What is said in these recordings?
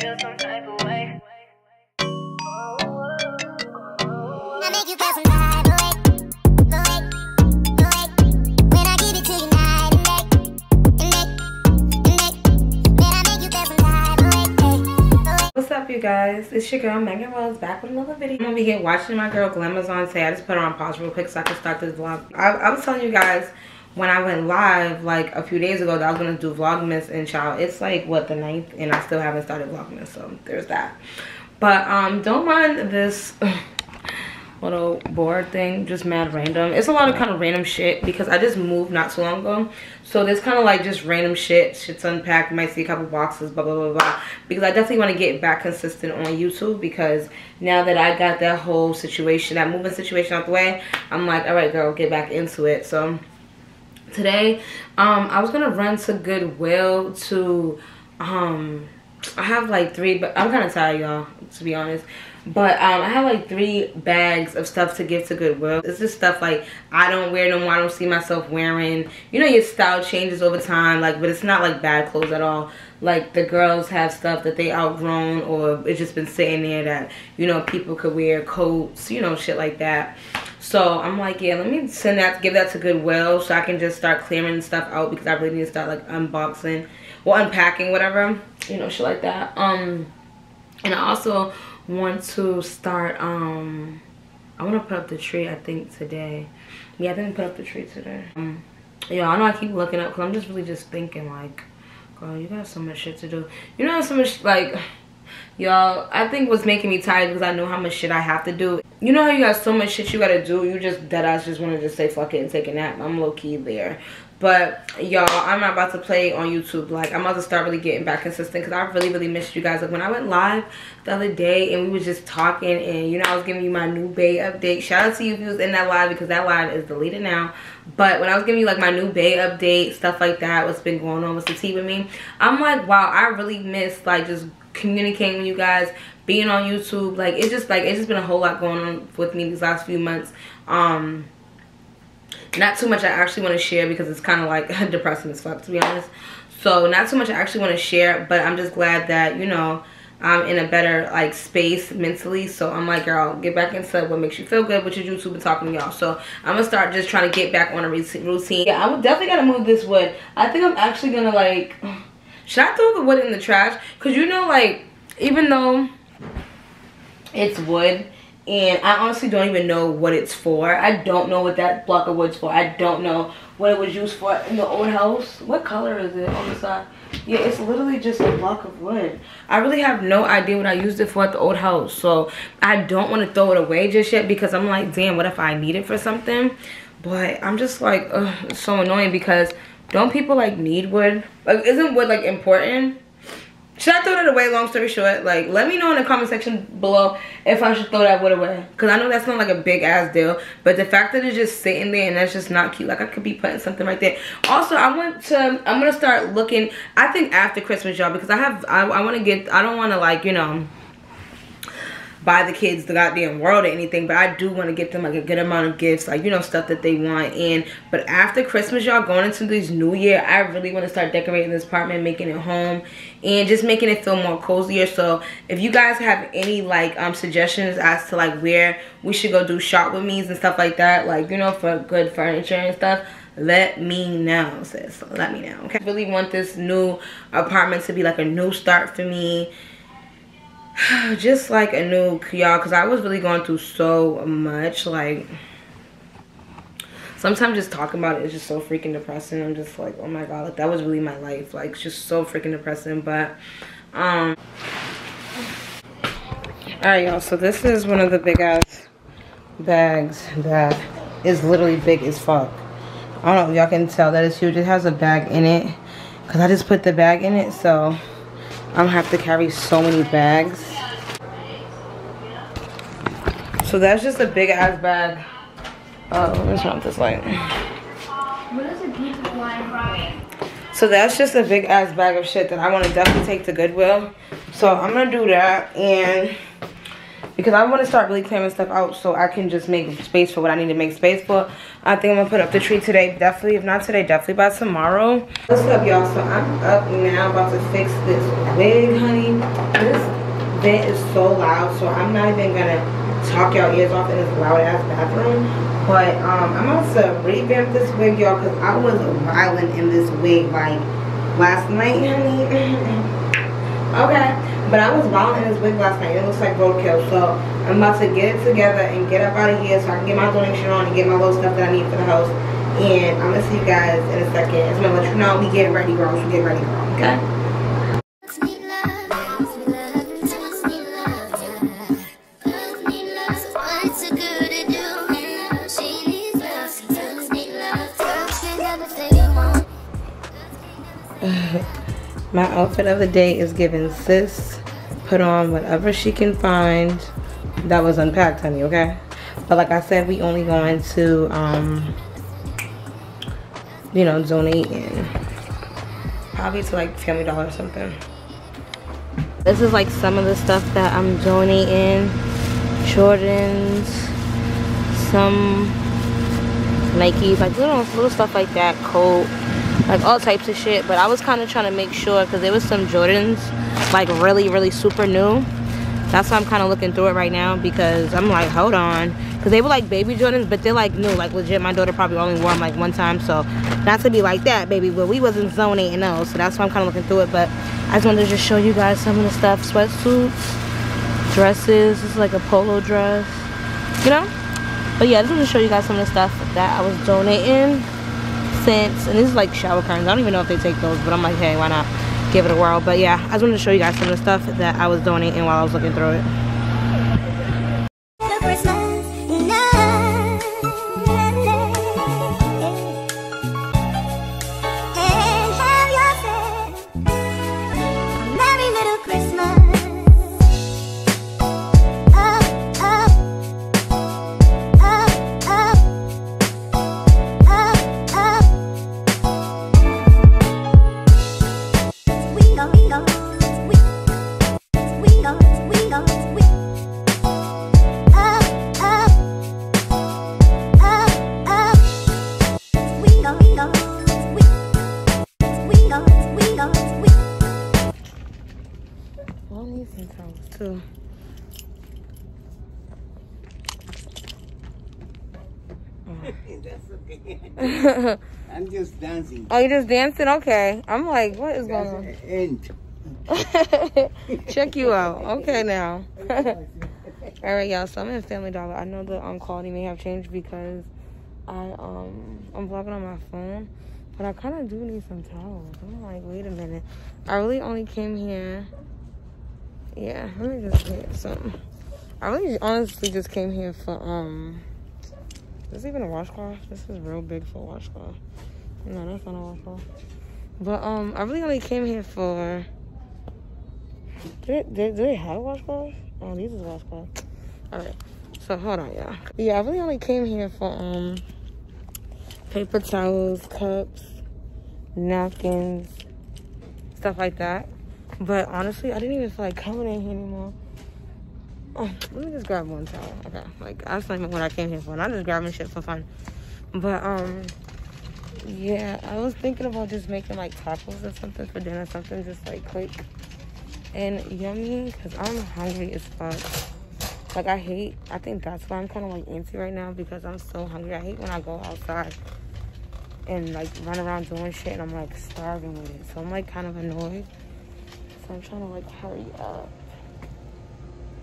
feel some type of way. I make you feel some type of way. When I give it to you night and day. When I make you feel some type of way. What's up, you guys? It's your girl MeagynnRose back with another video. I'm gonna be here watching my girl Glamazon on today. I just put her on pause real quick so I can start this vlog. I was telling you guys, when I went live like a few days ago that I was gonna do Vlogmas, and child, it's like what, the 9th, and I still haven't started Vlogmas, so there's that. But don't mind this little board thing, just mad random. It's a lot of kind of random shit because I just moved not so long ago, so there's kind of like just random shit's unpacked. You might see a couple boxes, blah blah blah blah, because I definitely want to get back consistent on YouTube, because now that I got that whole situation, that moving situation out the way, I'm like, all right girl, get back into it. So today I was gonna run to Goodwill to I have like three, but I'm kind of tired y'all, to be honest, but I have like 3 bags of stuff to give to Goodwill. It's just stuff like I don't wear no more, I don't see myself wearing, you know, your style changes over time, like, but it's not like bad clothes at all. Like the girls have stuff that they outgrown, or it's just been sitting there that, you know, people could wear, coats, you know, shit like that. So I'm like, yeah, let me send that, give that to Goodwill so I can just start clearing stuff out, because I really need to start like unboxing or unpacking, whatever, you know, shit like that. And I also want to start, I want to put up the tree, I think, today. Yeah, I didn't put up the tree today. Yeah, I know I keep looking up because I'm just really just thinking like, girl, you got so much shit to do. You know, so much, like, y'all, I think what's making me tired because I know how much shit I have to do. You know how you got so much shit you gotta do, you just deadass just wanna just say fuck it and take a nap. I'm low key there. But y'all, I'm not about to play on YouTube. Like, I'm about to start really getting back consistent because I really, really missed you guys. Like when I went live the other day and we was just talking, and you know, I was giving you my new bae update. Shout out to you if you was in that live, because that live is deleted now. But when I was giving you like my new bae update, stuff like that, what's been going on, what's the tea with me, I'm like, wow, I really missed like just communicating with you guys, being on YouTube. Like it's just like, it's just been a whole lot going on with me these last few months. Not too much I actually want to share because it's kind of like depressing as fuck, to be honest. So not too much I actually want to share, but I'm just glad that, you know, I'm in a better like space mentally. So I'm like, girl, get back into what makes you feel good with your YouTube and talking to y'all. So I'm gonna start just trying to get back on a routine. Yeah, I'm definitely gonna move this wood. I think I'm actually gonna like, should I throw the wood in the trash? Because, you know, like, even though it's wood, and I honestly don't even know what it's for. I don't know what that block of wood's for. I don't know what it was used for in the old house. What color is it on the side? Yeah, it's literally just a block of wood. I really have no idea what I used it for at the old house. So I don't want to throw it away just yet, because I'm like, damn, what if I need it for something? But I'm just like, ugh, it's so annoying, because don't people like need wood? Like, isn't wood like important? Should I throw it away? Long story short, like, let me know in the comment section below if I should throw that wood away, because I know that's not like a big ass deal, but the fact that it's just sitting there and that's just not cute. Like, I could be putting something right there. Also, I'm gonna start looking, I think after Christmas, y'all, because I want to get, I don't want to like, you know, buy the kids the goddamn world or anything, but I do want to get them like a good amount of gifts, like, you know, stuff that they want. And but after Christmas, y'all, going into this new year, I really want to start decorating this apartment, making it home, and just making it feel more cozier. So if you guys have any like suggestions as to like where we should go do shop with me's and stuff like that, like, you know, for good furniture and stuff, let me know, sis. Let me know, okay? I really want this new apartment to be like a new start for me. Just like a new, y'all, because I was really going through so much. Like, sometimes just talking about it is just so freaking depressing. I'm just like, oh my god, like that was really my life. Like, it's just so freaking depressing. But alright y'all, so this is one of the big ass bags that is literally big as fuck. I don't know if y'all can tell that it's huge. It has a bag in it because I just put the bag in it, so I'm gonna have to carry so many bags. So that's just a big ass bag. Oh, let me turn off this light. So that's just a big ass bag of shit that I want to definitely take to Goodwill. So I'm gonna do that, and because I want to start really clearing stuff out so I can just make space for what I need to make space for. I think I'm gonna put up the tree today, definitely. If not today, definitely by tomorrow. What's up, y'all? So I'm up now, about to fix this wig, honey. This vent is so loud, so I'm not even gonna talk y'all ears off in this loud ass bathroom. But I'm also revamp this wig, y'all, because I was wilding in this wig like last night, honey. Okay, but I was wilding in this wig last night. It looks like roadkill, so I'm about to get it together and get up out of here so I can get my donation on and get my little stuff that I need for the house. And I'm gonna see you guys in a second. I'm gonna let you know we get ready, girls. We get ready, girl. Okay. My outfit of the day is giving sis put on whatever she can find that was unpacked, honey. Okay, but like I said, we only going to you know, donate and probably to like Family Dollar or something. This is like some of the stuff that I'm donating. Jordans, some Nikes, like little stuff like that, coat, like all types of shit. But I was kind of trying to make sure because there was some Jordans like really super new. That's why I'm kind of looking through it right now, because I'm like, hold on, because they were like baby Jordans, but they're like new, like legit. My daughter probably only wore them like one time, so not to be like that, baby, but we wasn't zoning and all, so that's why I'm kind of looking through it. But I just wanted to just show you guys some of the stuff. Sweatsuits, dresses. This is like a polo dress, you know. But yeah, I just want to show you guys some of the stuff that I was donating. Scents, and this is like shower curtains. I don't even know if they take those, but I'm like, hey, why not? Give it a whirl. But yeah, I just wanted to show you guys some of the stuff that I was donating while I was looking through it. Too. Oh. I'm just dancing. Oh, you're just dancing? Okay. I'm like, what is going on? Check you out. Okay, now. All right, y'all. So I'm in Family Dollar. I know the quality may have changed because I'm vlogging on my phone, but I kind of do need some towels. I'm like, wait a minute. I really only came here. Yeah, let me just get something. I really honestly just came here for, is this even a washcloth? This is real big for a washcloth. No, that's not a washcloth. But, I really only came here for, do they have washcloths? Oh, these is washcloths. Alright, so hold on, y'all. Yeah, I really only came here for, paper towels, cups, napkins, stuff like that. But honestly, I didn't even feel like coming in here anymore. Oh, let me just grab one towel. Okay, like that's not even what I came here for. And I'm just grabbing shit for fun. But yeah, I was thinking about just making like tacos or something for dinner, something just like quick and yummy, because I'm hungry as fuck. Like I think that's why I'm kind of like antsy right now, because I'm so hungry. I hate when I go outside and like run around doing shit and I'm like starving with it. So I'm like kind of annoyed. So I'm trying to like hurry up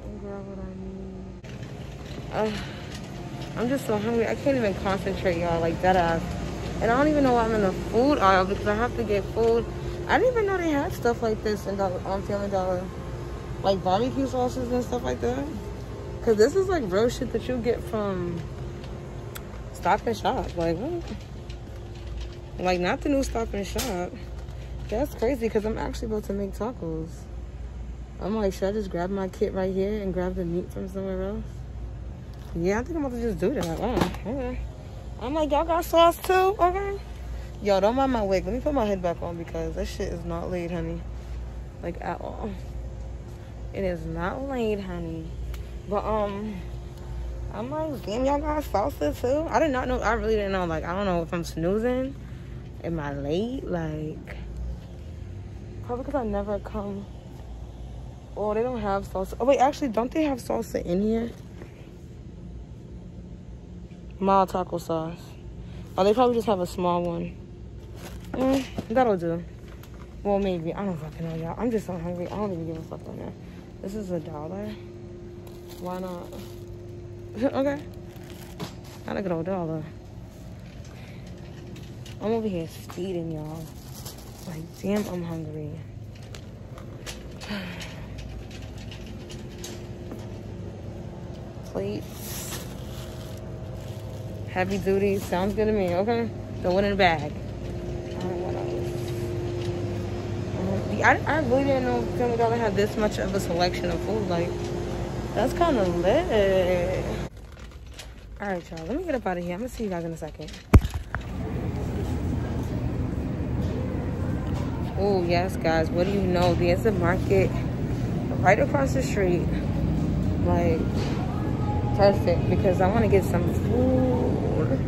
and grab what I need. I'm just so hungry. I can't even concentrate, y'all, like that ass. And I don't even know why I'm in the food aisle, because I have to get food. I didn't even know they had stuff like this in Family Dollar. Like barbecue sauces and stuff like that. Because this is like real shit that you get from Stop and Shop. Like what? Like not the new Stop and Shop. That's crazy, because I'm actually about to make tacos. I'm like, should I just grab my kit right here and grab the meat from somewhere else? Yeah, I think I'm about to just do that. Wow. Okay. I'm like, y'all got sauce too? Okay. Yo, don't mind my wig. Let me put my head back on, because that shit is not laid, honey. Like, at all. It is not laid, honey. But, I'm like, damn, y'all got salsa too? I did not know. I really didn't know. Like, I don't know if I'm snoozing. Am I late? Like... Probably because I never come Oh, they don't have salsa. Oh, wait, actually, don't they have salsa in here? Mild taco sauce. Oh, they probably just have a small one. That'll do. Well, maybe. I don't fucking know, y'all. I'm just so hungry. I don't even give a fuck on that. This is $1. Why not? Okay. Not a good old dollar. I'm over here feeding y'all. Like, damn, I'm hungry. Plates. Heavy duty. Sounds good to me, okay? Throw it in the bag. I really didn't know Family Dollar had this much of a selection of food. Like, that's kind of lit. All right, y'all. Let me get up out of here. I'm going to see you guys in a second. Oh, yes, guys. What do you know? There's a market right across the street. Like, perfect. Because I want to get some food.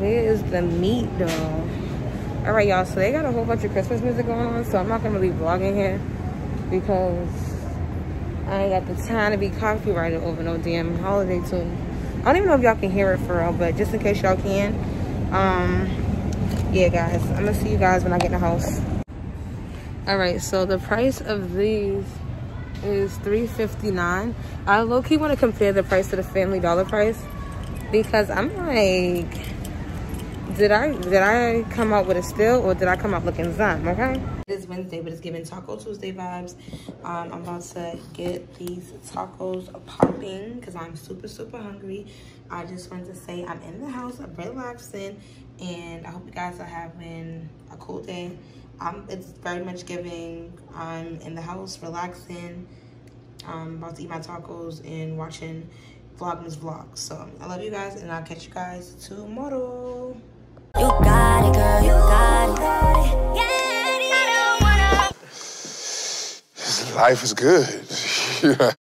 Where is the meat, though? All right, y'all, so they got a whole bunch of Christmas music going on, so I'm not gonna be vlogging here because I ain't got the time to be copyrighted over no damn holiday tune. I don't even know if y'all can hear it for real, but just in case y'all can, yeah, guys, I'm gonna see you guys when I get in the house. All right, so the price of these is $3.59. I low-key want to compare the price to the Family Dollar price because I'm like, did I come out with a steal or did I come out looking dumb, okay? It is Wednesday, but it's giving Taco Tuesday vibes. I'm about to get these tacos popping because I'm super, super hungry. I just wanted to say I'm in the house, I'm relaxing, and I hope you guys are having a cool day. It's very much giving. I'm in the house, relaxing. I'm about to eat my tacos and watching Vlogmas vlogs. So I love you guys, and I'll catch you guys tomorrow. You got it, girl, you got it. Yeah, I don't wanna. Life is good.